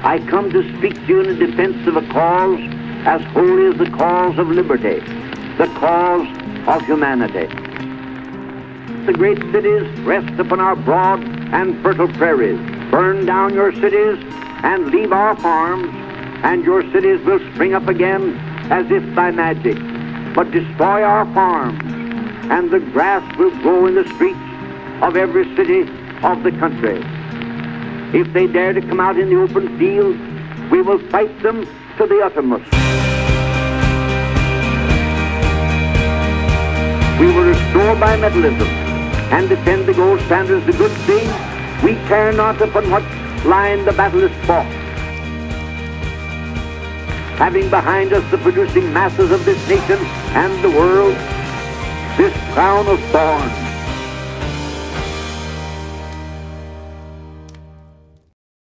I come to speak to you in defense of a cause as holy as the cause of liberty, the cause of humanity. The great cities rest upon our broad and fertile prairies. Burn down your cities and leave our farms, and your cities will spring up again as if by magic. But destroy our farms, and the grass will grow in the streets of every city of the country. If they dare to come out in the open field, we will fight them to the uttermost. We will restore bimetallism and defend the gold standards, the good thing. We care not upon what line the battle is fought. Having behind us the producing masses of this nation and the world, this crown of thorns,